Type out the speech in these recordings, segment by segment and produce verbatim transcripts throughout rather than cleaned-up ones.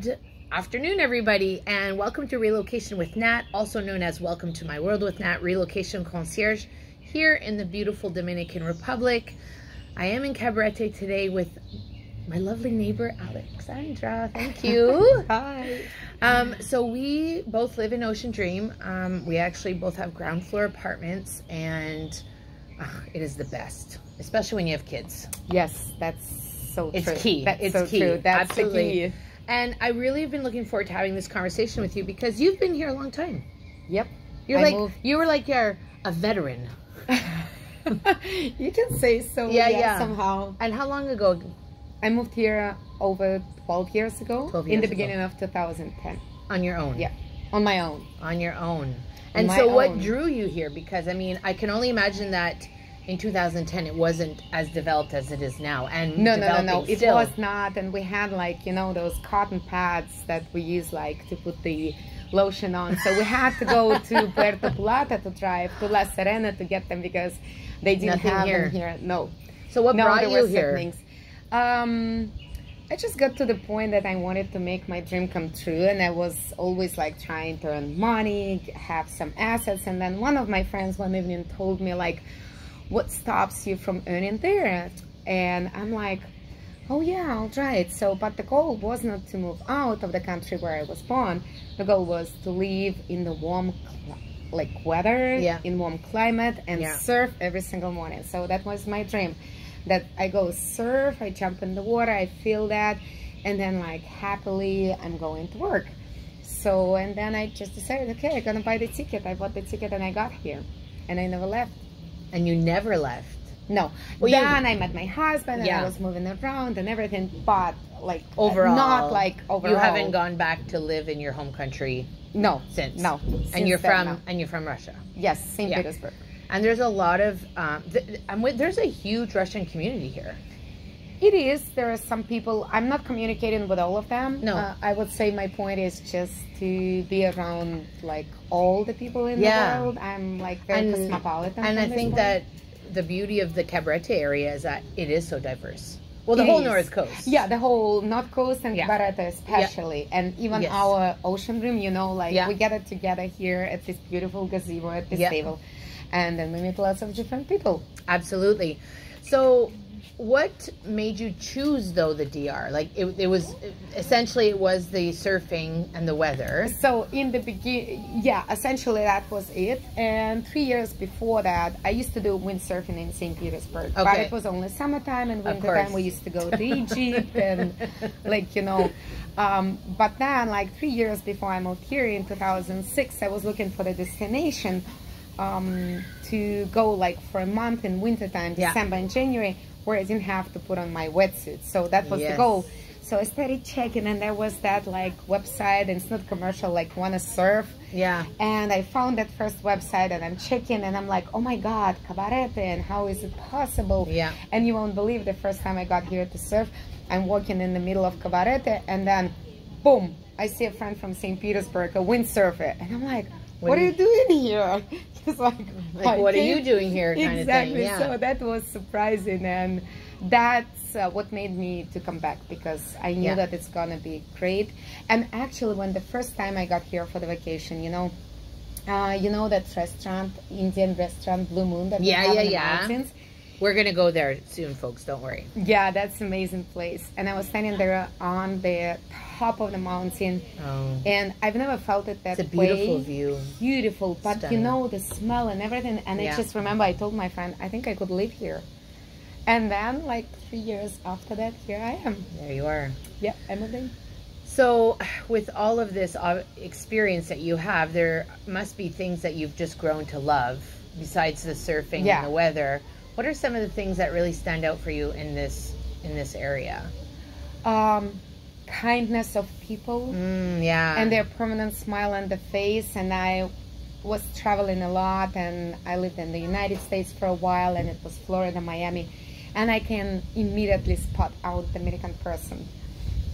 Good afternoon, everybody, and welcome to Relocation with Nat, also known as Welcome to My World with Nat, Relocation Concierge, here in the beautiful Dominican Republic. I am in Cabarete today with my lovely neighbor, Alexandra. Thank you. Hi. Um, so we both live in Ocean Dream. Um, we actually both have ground floor apartments, and uh, it is the best, especially when you have kids. Yes, that's so true. It's key. That's it's so key. True. That's absolutely the key. And I really have been looking forward to having this conversation with you because you've been here a long time. Yep. You're I like moved. you were like you're a veteran. You can say so. Yeah, yeah, yeah. Somehow. And how long ago? I moved here over twelve years ago. twelve years in the ago. beginning of two thousand ten. On your own. Yeah. On my own. On your own. And so own. What drew you here? Because I mean, I can only imagine that in two thousand ten, it wasn't as developed as it is now, and no, no, no, no, it was not. And we had like you know those cotton pads that we use like to put the lotion on. So we had to go to Puerto Plata to drive to La Serena to get them because they didn't Nothing have here. them here. No. So what no, brought there you here? Things. Um, I just got to the point that I wanted to make my dream come true, and I was always like trying to earn money, have some assets, and then one of my friends one evening told me like, what stops you from earning there? And I'm like, oh yeah, I'll try it. So, but the goal was not to move out of the country where I was born. The goal was to live in the warm, like weather, yeah. in warm climate, and yeah. surf every single morning. So that was my dream, that I go surf, I jump in the water, I feel that, and then like happily I'm going to work. So, and then I just decided, okay, I'm gonna buy the ticket. I bought the ticket and I got here, and I never left. And you never left. No. Well, then you, I met my husband, and yeah. I was moving around and everything, but like overall, not like overall. You haven't gone back to live in your home country. No, since no. Since and you're then, from no. and you're from Russia. Yes, Saint Yeah. Petersburg. And there's a lot of um, th I'm with, there's a huge Russian community here. It is. There are some people. I'm not communicating with all of them. No. Uh, I would say my point is just to be around like all the people in yeah. the world. I'm like very and, cosmopolitan. And I think point. that the beauty of the Cabarete area is that it is so diverse. Well, the it whole is. North Coast. Yeah, the whole North Coast and yeah. Cabarete especially. Yeah. And even yes. our Ocean Dream, you know, like yeah. we get it together here at this beautiful gazebo at this yeah. table. And then we meet lots of different people. Absolutely. So what made you choose though the D R? Like it, it was essentially it was the surfing and the weather. So in the begin, yeah, essentially that was it. And three years before that, I used to do windsurfing in Saint Petersburg, okay. but it was only summertime, and winter time we used to go to Egypt and like you know. Um, but then, like three years before I moved here in two thousand six, I was looking for the destination um, to go like for a month in wintertime, December yeah. and January, where I didn't have to put on my wetsuit. So that was yes. the goal. So I started checking, and there was that like website, and it's not commercial, like Wanna Surf. Yeah. And I found that first website, and I'm checking, and I'm like, oh my God, Cabarete, and how is it possible? Yeah. And you won't believe the first time I got here to surf, I'm walking in the middle of Cabarete, and then boom, I see a friend from Saint Petersburg, a windsurfer. And I'm like, what, what are you doing here? It's like, like what kid. are you doing here kind exactly. of thing. Yeah. So that was surprising, and that's uh, what made me to come back, because I knew yeah. that it's gonna be great. And actually when the first time I got here for the vacation, you know, uh, you know that restaurant, Indian restaurant, Blue Moon, that yeah, we have yeah, in the yeah. mountains? We're gonna go there soon, folks, don't worry. Yeah, that's an amazing place. And I was standing there on the top of the mountain, oh. and I've never felt it that way. It's a beautiful way. view. Beautiful, but Stunning. you know, the smell and everything. And yeah. I just remember I told my friend, I think I could live here. And then, like, three years after that, here I am. There you are. Yeah, I'm a baby. So, with all of this experience that you have, there must be things that you've just grown to love, besides the surfing yeah. and the weather. What are some of the things that really stand out for you in this in this area? Um, kindness of people, mm, yeah, and their permanent smile on the face. And I was traveling a lot, and I lived in the United States for a while, and it was Florida, Miami, and I can immediately spot out the Dominican person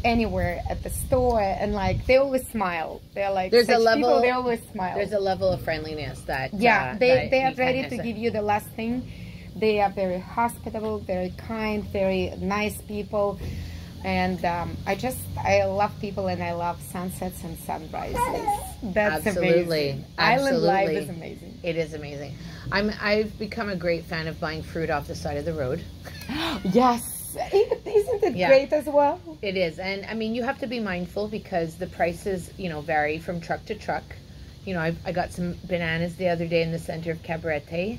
anywhere at the store, and like they always smile. They're like there's a level people, they always smile. There's a level of friendliness that yeah, uh, they that they are ready to give you the last thing. They are very hospitable, very kind, very nice people. And um, I just, I love people and I love sunsets and sunrises. That's Absolutely. amazing. Absolutely. Island life is amazing. It is amazing. I'm, I've become a great fan of buying fruit off the side of the road. Yes. Isn't it yeah. great as well? It is. And I mean, you have to be mindful because the prices, you know, vary from truck to truck. You know, I, I got some bananas the other day in the center of Cabarete.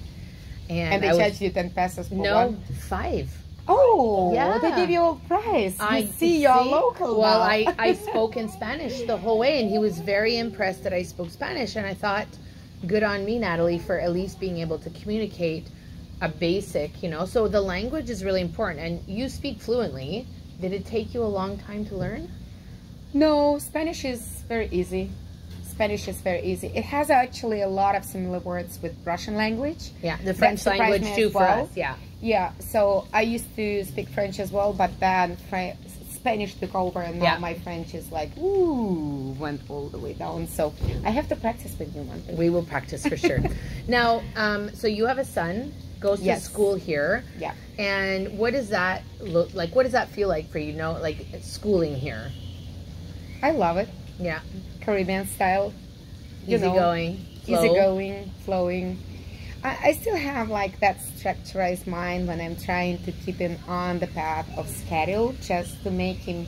And, and they I charge was, you ten pesos for no, one? No, five. Oh, yeah. They give you a price. You I see your local. Well, now. I, I spoke in Spanish the whole way, and he was very impressed that I spoke Spanish. And I thought, good on me, Natalie, for at least being able to communicate a basic, you know. So the language is really important. And you speak fluently. Did it take you a long time to learn? No, Spanish is very easy. Spanish is very easy. It has actually a lot of similar words with Russian language. Yeah, the French language too for us, yeah. Yeah, so I used to speak French as well, but then French, Spanish took over and now yeah. my French is like, ooh, went all the way down. So I have to practice with you one day. We will practice for sure. Now, um, so you have a son, goes yes. to school here. Yeah. And what does that look like? What does that feel like for you? You know, like schooling here? I love it. Yeah. Caribbean style, you easy know, going, flow. easy going, flowing. I, I still have like that structurized mind when I'm trying to keep him on the path of schedule, just to make him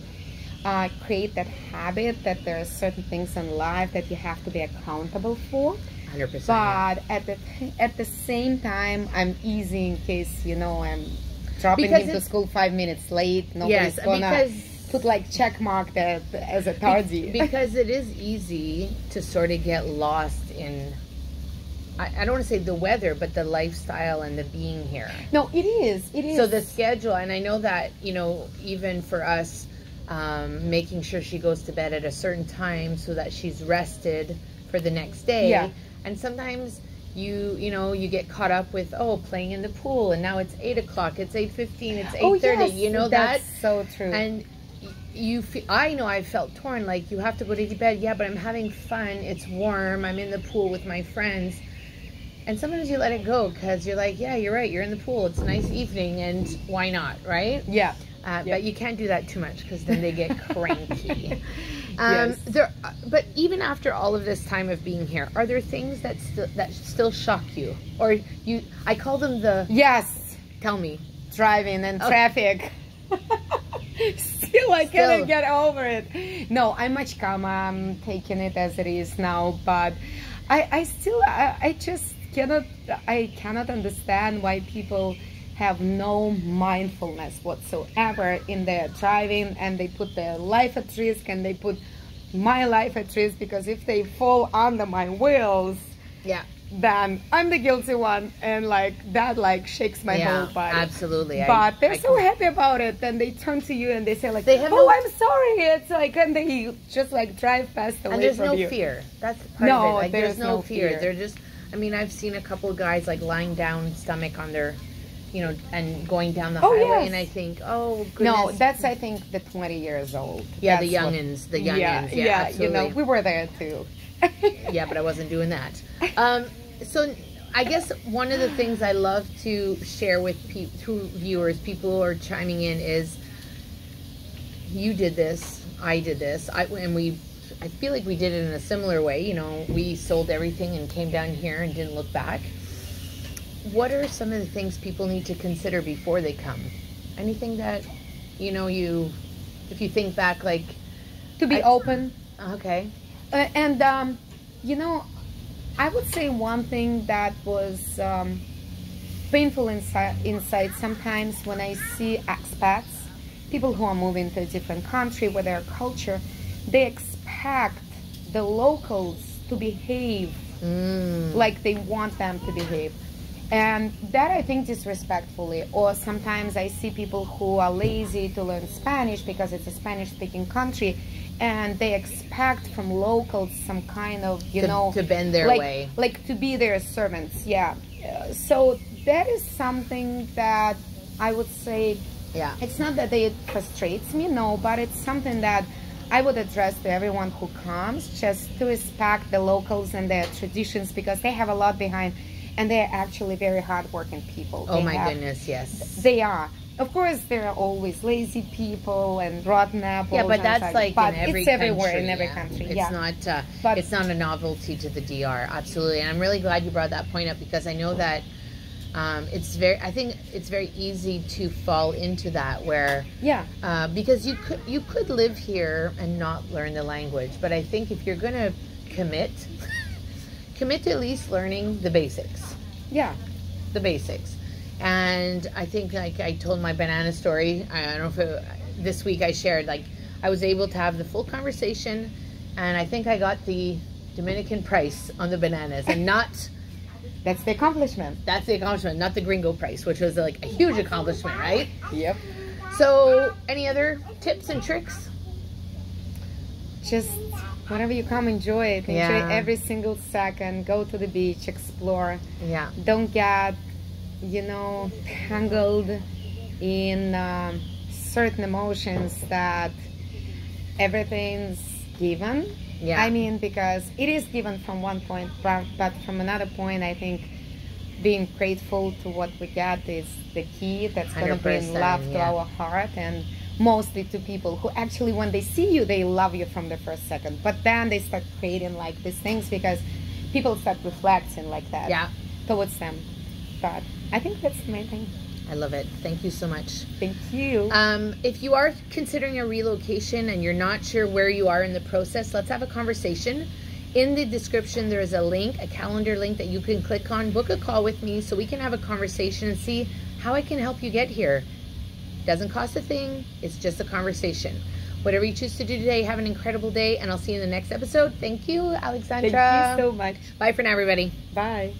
uh, create that habit that there are certain things in life that you have to be accountable for. one hundred percent. But at the at the same time, I'm easy in case you know I'm dropping because him to school five minutes late. Nobody's yes, gonna. Put like check mark that as a tardy because it is easy to sort of get lost in I, I don't want to say the weather but the lifestyle and the being here. No, it is it is so the schedule. And I know that, you know, even for us um, making sure she goes to bed at a certain time so that she's rested for the next day. Yeah. And sometimes You you know, you get caught up with, oh, playing in the pool and now it's eight o'clock, it's eight fifteen, it's eight thirty. Oh, yes, you know, that's that. so true. And You, feel, I know I felt torn, like you have to go to bed, yeah, but I'm having fun, it's warm, I'm in the pool with my friends. And sometimes you let it go because you're like, yeah, you're right, you're in the pool, it's a nice evening and why not, right? Yeah. Uh, yeah. But you can't do that too much because then they get cranky. Um, yes. There, but even after all of this time of being here, are there things that, st that still shock you? Or you, I call them the... Yes. Tell me. Driving and traffic. Okay. Still, I Still. cannot get over it. No, I'm much calmer. I'm taking it as it is now. But I, I still, I, I just cannot, I cannot understand why people have no mindfulness whatsoever in their driving, and they put their life at risk, and they put my life at risk because if they fall under my wheels, yeah, then I'm the guilty one, and like that like shakes my yeah, whole body. Absolutely. But I, they're I so can... happy about it, and they turn to you and they say like, they have "Oh, no... I'm sorry." It's like, and they just like drive fast away and there's from no you. fear. That's part no, of it. Like, there's, there's no, no fear. fear. They're just. I mean, I've seen a couple of guys like lying down, stomach on their, you know, and going down the oh, highway, yes. and I think, oh goodness. No, that's I think the twenty years old. Yeah, that's the youngins, what, the youngins. Yeah, yeah, yeah absolutely. You know, we were there too. Yeah, but I wasn't doing that. Um, So I guess one of the things I love to share with pe through viewers, people who are chiming in is, you did this, I did this, I, and we, I feel like we did it in a similar way, you know, we sold everything and came down here and didn't look back. What are some of the things people need to consider before they come? Anything that, you know, you, if you think back, like... To be I, open. Okay. Uh, and, um, you know... I would say one thing that was um, painful inside, inside sometimes when I see expats, people who are moving to a different country with their culture, they expect the locals to behave mm. like they want them to behave. And that I think disrespectfully. Or sometimes I see people who are lazy to learn Spanish because it's a Spanish-speaking country, and they expect from locals some kind of, you to, know... To bend their like, way. Like to be their servants, yeah. Uh, so that is something that I would say... Yeah. It's not that it frustrates me, no, but it's something that I would address to everyone who comes, just to respect the locals and their traditions, because they have a lot behind, and they're actually very hardworking people. Oh they my have, goodness, yes. They are. Of course, there are always lazy people and rotten apples. Yeah, but that's like but in every it's country, everywhere in every yeah. country. It's yeah. not. Uh, but it's not a novelty to the D R. Absolutely, and I'm really glad you brought that point up because I know that um, it's very. I think it's very easy to fall into that where. Yeah. Uh, because you could you could live here and not learn the language, but I think if you're going to commit, commit to at least learning the basics. Yeah. The basics. And I think, like, I told my banana story, I don't know if it, this week I shared, like, I was able to have the full conversation, and I think I got the Dominican price on the bananas, and not... That's the accomplishment. That's the accomplishment, not the gringo price, which was, like, a huge accomplishment, right? Yep. So, any other tips and tricks? Just, whenever you come, enjoy it. Enjoy yeah. every single second. Go to the beach, explore. Yeah. Don't get... you know, tangled in um, certain emotions that everything's given. Yeah. I mean, because it is given from one point, but from another point, I think being grateful to what we get is the key that's going to bring love yeah. to our heart, and mostly to people who actually, when they see you, they love you from the first second. But then they start creating like these things because people start reflecting like that yeah. towards them. But I think that's amazing. I love it. Thank you so much. Thank you. Um, if you are considering a relocation and you're not sure where you are in the process, let's have a conversation. In the description, there is a link, a calendar link that you can click on. Book a call with me so we can have a conversation and see how I can help you get here. Doesn't cost a thing. It's just a conversation. Whatever you choose to do today, have an incredible day, and I'll see you in the next episode. Thank you, Alexandra. Thank you so much. Bye for now, everybody. Bye.